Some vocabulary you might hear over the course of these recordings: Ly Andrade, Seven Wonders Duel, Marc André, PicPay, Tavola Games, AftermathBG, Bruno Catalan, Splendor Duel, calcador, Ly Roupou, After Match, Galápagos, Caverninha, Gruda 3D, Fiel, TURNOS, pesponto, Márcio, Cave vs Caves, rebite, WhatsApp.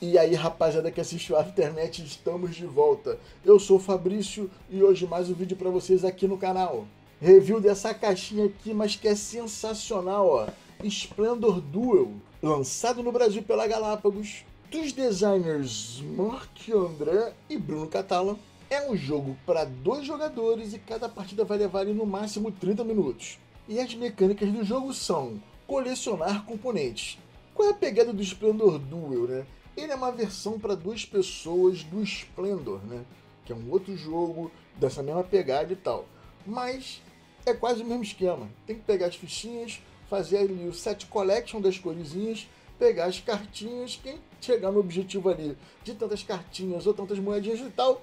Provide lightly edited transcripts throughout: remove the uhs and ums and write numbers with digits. E aí, rapaziada que assistiu a Aftermath, estamos de volta. Eu sou o Fabrício e hoje mais um vídeo pra vocês aqui no canal. Review dessa caixinha aqui, mas que é sensacional, ó. Splendor Duel, lançado no Brasil pela Galápagos, dos designers Marc André e Bruno Catalan. É um jogo para dois jogadores e cada partida vai levar no máximo 30 minutos. E as mecânicas do jogo são colecionar componentes. Qual é a pegada do Splendor Duel, né? Ele é uma versão para duas pessoas do Splendor, né? Que é um outro jogo dessa mesma pegada e tal. Mas é quase o mesmo esquema. Tem que pegar as fichinhas, fazer ali o set collection das coresinhas, pegar as cartinhas. Quem chegar no objetivo ali de tantas cartinhas ou tantas moedinhas e tal,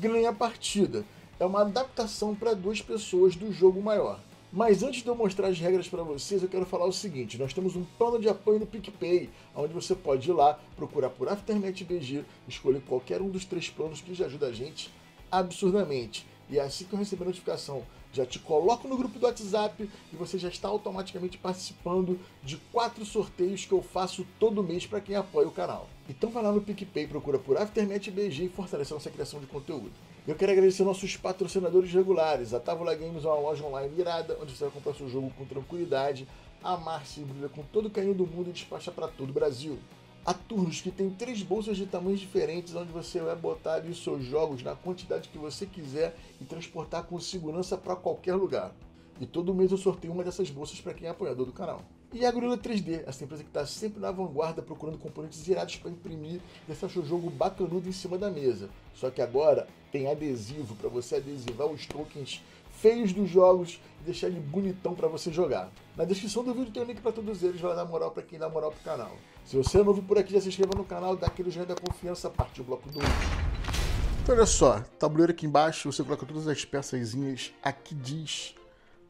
ganha a partida. É uma adaptação para duas pessoas do jogo maior. Mas antes de eu mostrar as regras para vocês, eu quero falar o seguinte: nós temos um plano de apoio no PicPay, onde você pode ir lá, procurar por AftermathBG, escolher qualquer um dos três planos que já ajuda a gente absurdamente. E assim que eu receber a notificação, já te coloco no grupo do WhatsApp e você já está automaticamente participando de 4 sorteios que eu faço todo mês para quem apoia o canal. Então vai lá no PicPay, procura por AftermathBG e fortalece a nossa criação de conteúdo. Eu quero agradecer nossos patrocinadores regulares. A Tavola Games é uma loja online irada, onde você vai comprar seu jogo com tranquilidade. A Márcio brilha com todo o carinho do mundo e despacha para todo o Brasil. A TURNOS, que tem 3 bolsas de tamanhos diferentes, onde você vai botar ali os seus jogos na quantidade que você quiser e transportar com segurança para qualquer lugar. E todo mês eu sorteio uma dessas bolsas para quem é apoiador do canal. E a Gruda 3D, essa empresa que está sempre na vanguarda procurando componentes irados para imprimir e deixar seu jogo bacanudo em cima da mesa. Só que agora tem adesivo para você adesivar os tokens feios dos jogos e deixar ele bonitão para você jogar. Na descrição do vídeo tem o link para todos eles, vai dar moral para quem dá moral pro canal. Se você é novo por aqui, já se inscreva no canal, dá aquele joinha da confiança, partiu o bloco do vídeo. Então, olha só, tabuleiro aqui embaixo, você coloca todas as peçazinhas, aqui diz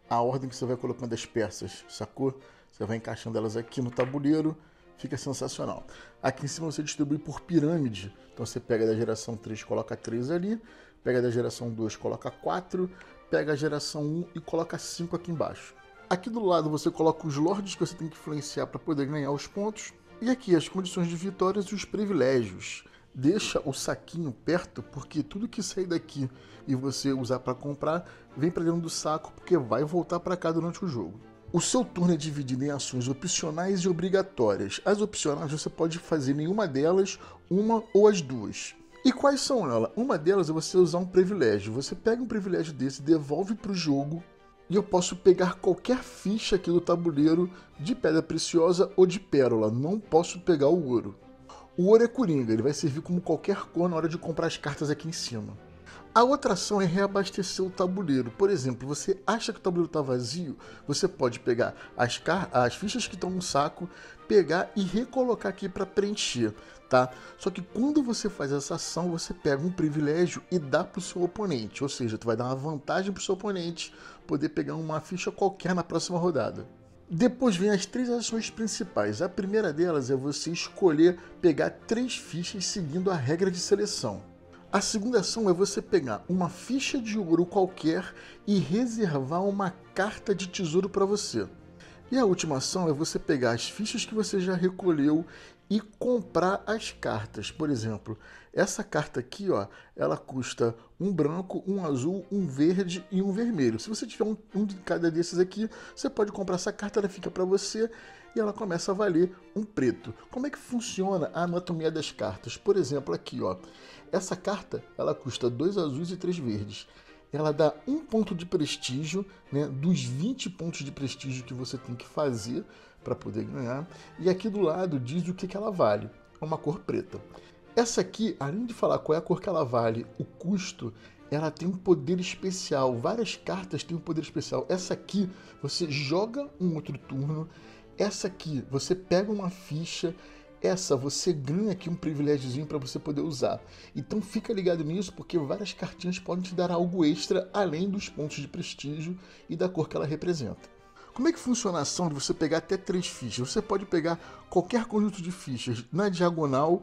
a ordem que você vai colocando as peças, sacou? Você vai encaixando elas aqui no tabuleiro, fica sensacional. Aqui em cima você distribui por pirâmide, então você pega da geração 3, coloca 3 ali, pega da geração 2, coloca 4, pega a geração 1 e coloca 5 aqui embaixo. Aqui do lado você coloca os lords que você tem que influenciar para poder ganhar os pontos, e aqui as condições de vitórias e os privilégios. Deixa o saquinho perto, porque tudo que sair daqui e você usar para comprar, vem para dentro do saco, porque vai voltar para cá durante o jogo. O seu turno é dividido em ações opcionais e obrigatórias. As opcionais você pode fazer nenhuma delas, uma ou as duas. E quais são elas? Uma delas é você usar um privilégio. Você pega um privilégio desse, devolve para o jogo, e eu posso pegar qualquer ficha aqui do tabuleiro de pedra preciosa ou de pérola. Não posso pegar o ouro. O ouro é coringa, ele vai servir como qualquer cor na hora de comprar as cartas aqui em cima. A outra ação é reabastecer o tabuleiro. Por exemplo, você acha que o tabuleiro está vazio, você pode pegar as fichas que estão no saco, pegar e recolocar aqui para preencher, tá? Só que quando você faz essa ação, você pega um privilégio e dá para o seu oponente, ou seja, tu vai dar uma vantagem para o seu oponente poder pegar uma ficha qualquer na próxima rodada. Depois vem as 3 ações principais. A primeira delas é você escolher pegar 3 fichas seguindo a regra de seleção. A segunda ação é você pegar uma ficha de ouro qualquer e reservar uma carta de tesouro para você. E a última ação é você pegar as fichas que você já recolheu e comprar as cartas. Por exemplo, essa carta aqui, ó, ela custa um branco, um azul, um verde e um vermelho. Se você tiver um de cada desses aqui, você pode comprar essa carta, ela fica para você e ela começa a valer um preto. Como é que funciona a anatomia das cartas? Por exemplo, aqui, ó. Essa carta, ela custa 2 azuis e 3 verdes. Ela dá 1 ponto de prestígio, né, dos 20 pontos de prestígio que você tem que fazer para poder ganhar. E aqui do lado diz o que ela vale, é uma cor preta. Essa aqui, além de falar qual é a cor que ela vale, o custo, ela tem um poder especial. Várias cartas têm um poder especial. Essa aqui, você joga um outro turno. Essa aqui, você pega uma ficha. Essa, você ganha aqui um privilégiozinho para você poder usar. Então fica ligado nisso, porque várias cartinhas podem te dar algo extra, além dos pontos de prestígio e da cor que ela representa. Como é que funciona a ação de você pegar até 3 fichas? Você pode pegar qualquer conjunto de fichas na diagonal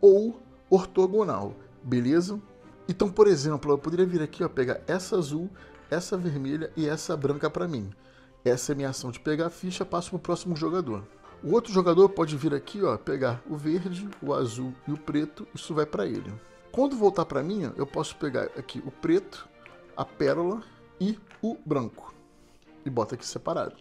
ou ortogonal, beleza? Então, por exemplo, eu poderia vir aqui, ó, pegar essa azul, essa vermelha e essa branca para mim. Essa é a minha ação de pegar a ficha, passo para o próximo jogador. O outro jogador pode vir aqui, ó, pegar o verde, o azul e o preto, isso vai para ele. Quando voltar para mim, eu posso pegar aqui o preto, a pérola e o branco. E bota aqui separado.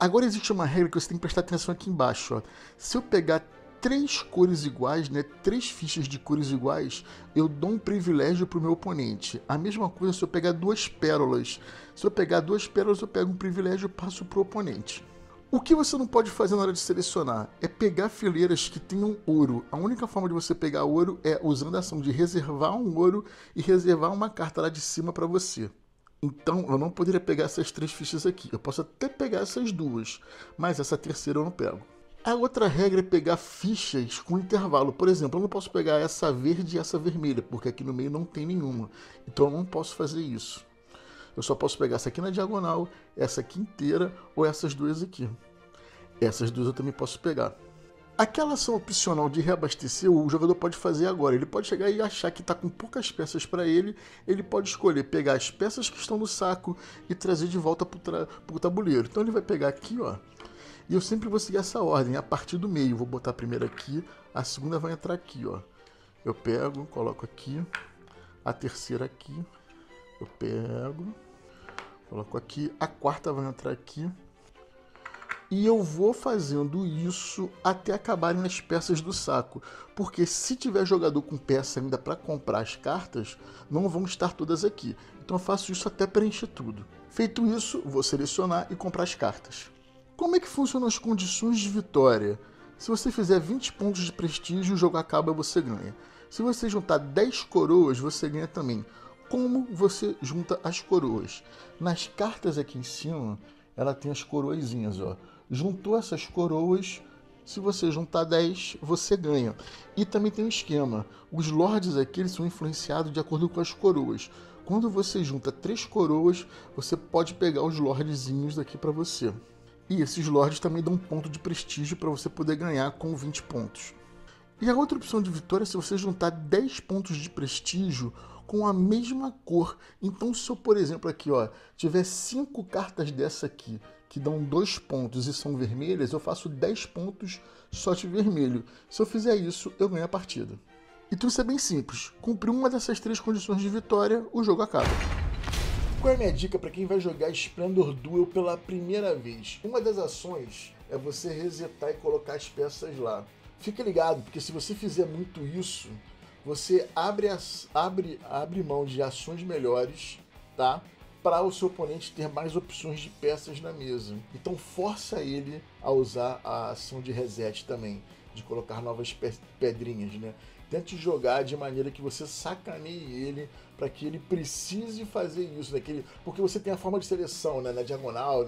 Agora existe uma regra que você tem que prestar atenção aqui embaixo, ó. Se eu pegar 3 cores iguais, né, 3 fichas de cores iguais, eu dou um privilégio para o meu oponente. A mesma coisa se eu pegar 2 pérolas. Se eu pegar 2 pérolas, eu pego um privilégio e passo para o oponente. O que você não pode fazer na hora de selecionar é pegar fileiras que tenham ouro. A única forma de você pegar ouro é usando a ação de reservar um ouro e reservar uma carta lá de cima para você. Então, eu não poderia pegar essas 3 fichas aqui. Eu posso até pegar essas 2, mas essa terceira eu não pego. A outra regra é pegar fichas com intervalo. Por exemplo, eu não posso pegar essa verde e essa vermelha, porque aqui no meio não tem nenhuma. Então, eu não posso fazer isso. Eu só posso pegar essa aqui na diagonal, essa aqui inteira ou essas 2 aqui. Essas 2 eu também posso pegar. Aquela ação opcional de reabastecer, o jogador pode fazer agora. Ele pode chegar e achar que está com poucas peças para ele. Ele pode escolher pegar as peças que estão no saco e trazer de volta para o tabuleiro. Então ele vai pegar aqui, ó. E eu sempre vou seguir essa ordem, a partir do meio. Vou botar a primeira aqui, a segunda vai entrar aqui, ó. Eu pego, coloco aqui, a terceira aqui. Eu pego, coloco aqui, a quarta vai entrar aqui. E eu vou fazendo isso até acabarem as peças do saco. Porque se tiver jogador com peça ainda para comprar as cartas, não vão estar todas aqui. Então eu faço isso até preencher tudo. Feito isso, vou selecionar e comprar as cartas. Como é que funcionam as condições de vitória? Se você fizer 20 pontos de prestígio, o jogo acaba e você ganha. Se você juntar 10 coroas, você ganha também. Como você junta as coroas? Nas cartas aqui em cima, ela tem as coroazinhas, ó. Juntou essas coroas, se você juntar 10, você ganha. E também tem um esquema. Os lords aqui, eles são influenciados de acordo com as coroas. Quando você junta 3 coroas, você pode pegar os lordzinhos daqui para você. E esses lords também dão um ponto de prestígio para você poder ganhar com 20 pontos. E a outra opção de vitória é se você juntar 10 pontos de prestígio com a mesma cor. Então se eu, por exemplo, aqui ó, tiver 5 cartas dessa aqui, que dão 2 pontos e são vermelhas, eu faço 10 pontos só de vermelho. Se eu fizer isso, eu ganho a partida. Então isso é bem simples. Cumprir uma dessas 3 condições de vitória, o jogo acaba. Qual é a minha dica para quem vai jogar Splendor Duel pela primeira vez? Uma das ações é você resetar e colocar as peças lá. Fica ligado, porque se você fizer muito isso, você abre mão de ações melhores, tá? Para o seu oponente ter mais opções de peças na mesa. Então força ele a usar a ação de reset também, de colocar novas pedrinhas, né? Tente jogar de maneira que você sacaneie ele para que ele precise fazer isso, né? Porque você tem a forma de seleção, né? Na diagonal,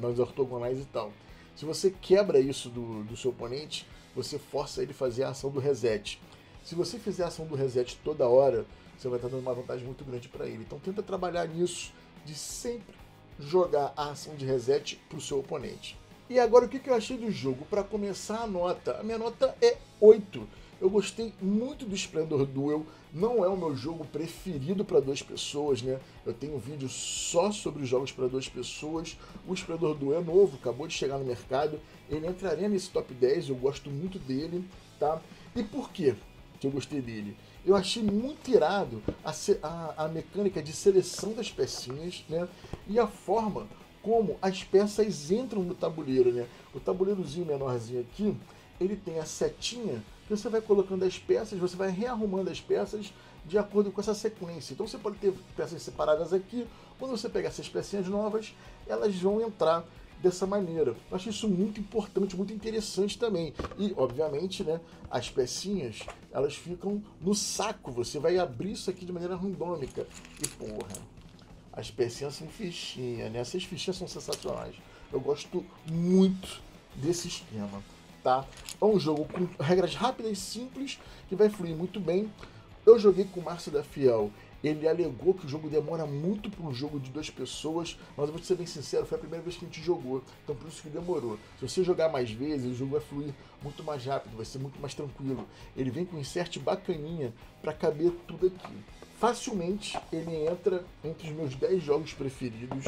nas ortogonais e tal. Se você quebra isso do seu oponente, você força ele a fazer a ação do reset. Se você fizer a ação do reset toda hora, você vai estar dando uma vantagem muito grande para ele. Então tenta trabalhar nisso, de sempre jogar a ação de reset para o seu oponente. E agora o que eu achei do jogo? Para começar a nota, a minha nota é 8. Eu gostei muito do Splendor Duel, não é o meu jogo preferido para 2 pessoas, né? Eu tenho um vídeo só sobre jogos para 2 pessoas. O Splendor Duel é novo, acabou de chegar no mercado, ele entraria nesse top 10, eu gosto muito dele, tá? E por quê que eu gostei dele? Eu achei muito irado a mecânica de seleção das pecinhas, né? E a forma como as peças entram no tabuleiro, né? O tabuleirozinho menorzinho aqui, ele tem a setinha, que você vai colocando as peças, você vai rearrumando as peças de acordo com essa sequência. Então você pode ter peças separadas aqui, quando você pegar essas pecinhas novas, elas vão entrar dessa maneira. Eu acho isso muito importante, muito interessante também. E, obviamente, né, as pecinhas, elas ficam no saco, você vai abrir isso aqui de maneira randômica. E, porra, as pecinhas são fichinha, né? Essas fichinhas são sensacionais. Eu gosto muito desse esquema. Tá? É um jogo com regras rápidas e simples, que vai fluir muito bem. Eu joguei com o Márcio da Fiel. Ele alegou que o jogo demora muito para um jogo de 2 pessoas, mas eu vou ser bem sincero, foi a primeira vez que a gente jogou, então por isso que demorou. Se você jogar mais vezes, o jogo vai fluir muito mais rápido, vai ser muito mais tranquilo. Ele vem com um insert bacaninha para caber tudo aqui. Facilmente ele entra entre os meus 10 jogos preferidos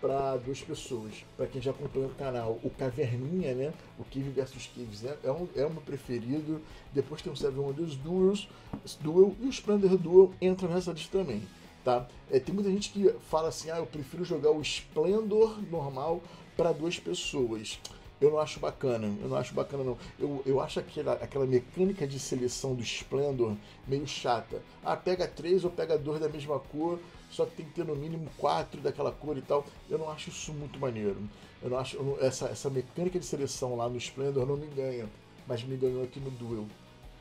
para 2 pessoas. Para quem já acompanha o canal, o Caverninha, né? O Cave vs Caves é o meu preferido. Depois tem o Seven Wonders Duel e o Splendor Duel entra nessa lista também, tá? É, tem muita gente que fala assim, ah, eu prefiro jogar o Splendor normal para 2 pessoas. Eu não acho bacana, não. Eu acho aquela mecânica de seleção do Splendor meio chata. Ah, pega 3 ou pega 2 da mesma cor, só que tem que ter no mínimo 4 daquela cor e tal. Eu não acho isso muito maneiro. Eu não acho, essa mecânica de seleção lá no Splendor não me ganha, mas me ganhou aqui no Duel.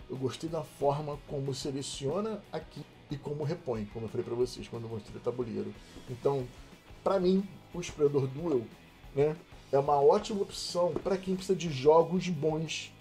Eu gostei da forma como seleciona aqui e como repõe, como eu falei pra vocês quando eu mostrei o tabuleiro. Então, pra mim, o Splendor Duel, né, é uma ótima opção para quem precisa de jogos bons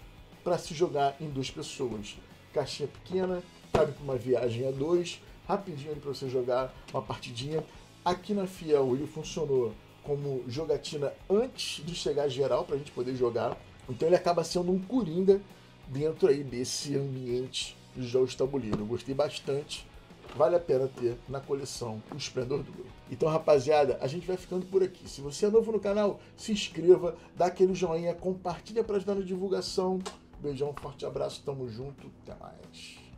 para se jogar em 2 pessoas. Caixinha pequena, cabe para uma viagem a 2, rapidinho para você jogar uma partidinha. Aqui na Fiel ele funcionou como jogatina antes de chegar geral para a gente poder jogar. Então ele acaba sendo um coringa dentro aí desse ambiente de jogos de tabuleiro. Eu gostei bastante. Vale a pena ter na coleção o Splendor Duel. Então, rapaziada, a gente vai ficando por aqui. Se você é novo no canal, se inscreva, dá aquele joinha, compartilha para ajudar na divulgação. Beijão, forte abraço, tamo junto, até mais.